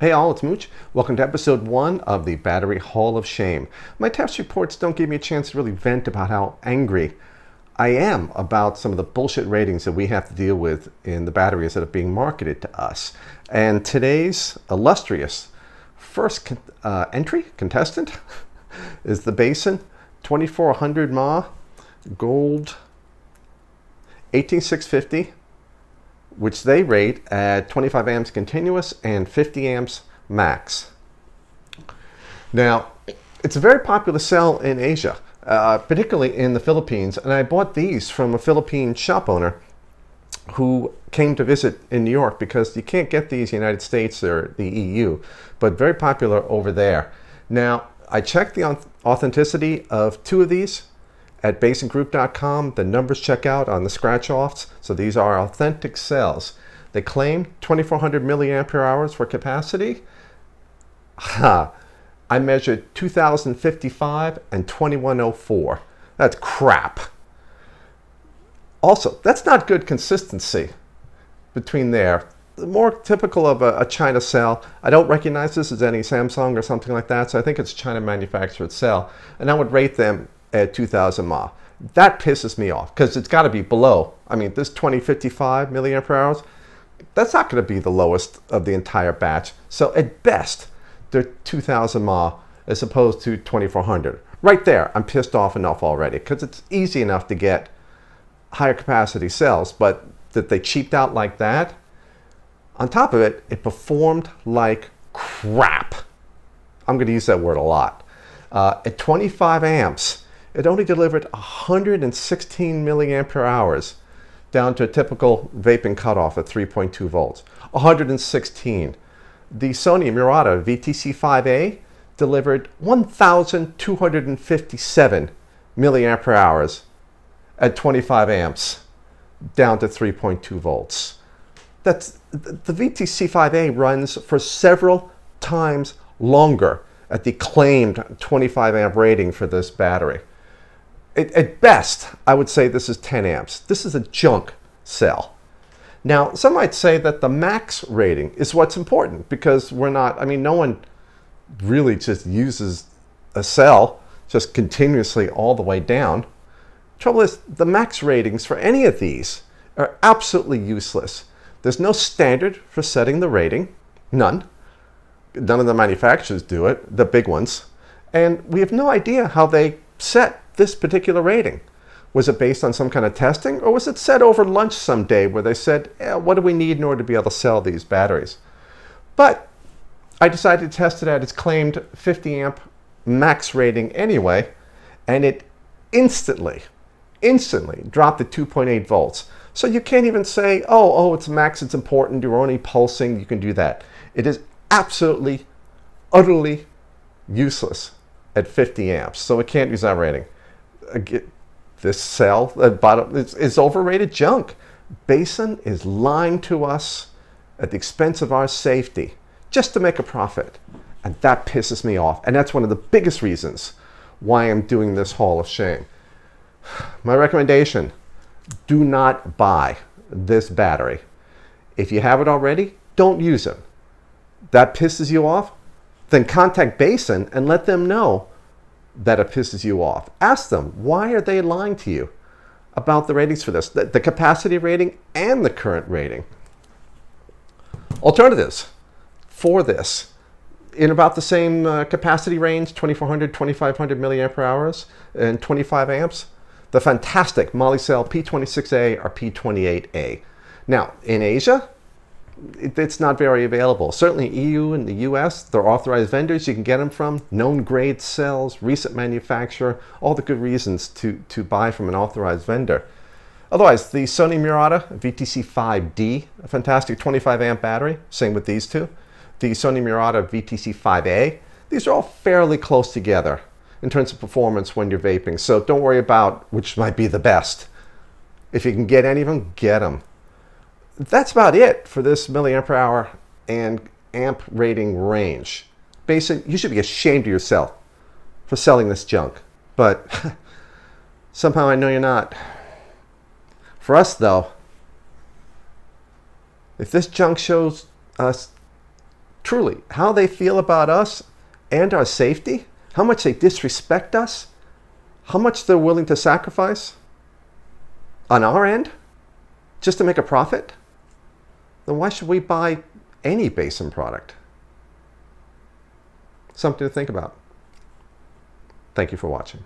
Hey all, it's Mooch. Welcome to episode 1 of the Battery Hall of Shame. My test reports don't give me a chance to really vent about how angry I am about some of the bullshit ratings that we have to deal with in the batteries that are being marketed to us. And today's illustrious first contestant is the Basen 2400 mAh Gold 18650, which they rate at 25 amps continuous and 50 amps max. Now, it's a very popular cell in Asia, particularly in the Philippines, and I bought these from a Philippine shop owner who came to visit in New York because you can't get these in the United States or the EU, but very popular over there. Now, I checked the authenticity of two of these at Basen Group.com. The numbers check out on the scratch-offs, so these are authentic cells. They claim 2400 milliampere hours for capacity. I measured 2055 and 2104. That's crap. Also, that's not good consistency between there. More typical of a China cell. I don't recognize this as any Samsung or something like that, so I think it's a China manufactured cell, and I would rate them at 2000 mAh. That pisses me off because it's got to be below. I mean, this 2055 milliampere hours, that's not going to be the lowest of the entire batch. So at best, they're 2000 mAh as opposed to 2400. Right there, I'm pissed off enough already because it's easy enough to get higher capacity cells, but that they cheaped out like that. On top of it, it performed like crap. I'm going to use that word a lot. At 25 amps, it only delivered 116 milliampere hours down to a typical vaping cutoff at 3.2 volts. 116. The Sony Murata VTC5A delivered 1,257 milliampere hours at 25 amps down to 3.2 volts. That's, the VTC5A runs for several times longer at the claimed 25 amp rating for this battery. At best, I would say this is 10 amps. This is a junk cell. Now, some might say that the max rating is what's important because we're not, I mean, no one really just uses a cell just continuously all the way down. Trouble is, the max ratings for any of these are absolutely useless. There's no standard for setting the rating, none. None of the manufacturers do it, the big ones. And we have no idea how they set this particular rating. Was it based on some kind of testing, or was it set over lunch someday where they said, what do we need in order to be able to sell these batteries? But I decided to test it at its claimed 50 amp max rating anyway, and it instantly dropped to 2.8 volts. So you can't even say, oh, it's max, it's important, you're only pulsing, you can do that. It is absolutely, utterly useless at 50 amps. So it can't use that rating. This cell at bottom is overrated junk. Basen is lying to us at the expense of our safety just to make a profit. And that pisses me off. And that's one of the biggest reasons why I'm doing this Hall of Shame. My recommendation, do not buy this battery. If you have it already, don't use it. That pisses you off? Then contact Basen and let them know that it pisses you off. Ask them, why are they lying to you about the ratings for this, the capacity rating and the current rating? Alternatives for this, in about the same capacity range, 2400, 2500 milliampere hours and 25 amps, the fantastic Molicel p26a or p28a. Now, in Asia, it's not very available. Certainly EU and the US, they're authorized vendors you can get them from, known grade cells, recent manufacturer, all the good reasons to buy from an authorized vendor. Otherwise, the Sony Murata VTC 5D, a fantastic 25 amp battery, same with these two. The Sony Murata VTC 5A, these are all fairly close together in terms of performance when you're vaping, so don't worry about which might be the best. If you can get any of them, get them. That's about it for this milliampere hour and amp rating range. Basen, you should be ashamed of yourself for selling this junk, but somehow I know you're not. For us though, if this junk shows us truly, how they feel about us and our safety, how much they disrespect us, how much they're willing to sacrifice on our end just to make a profit, then why should we buy any Basen product? Something to think about. Thank you for watching.